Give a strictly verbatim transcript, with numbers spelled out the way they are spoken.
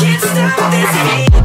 can't stop this hate.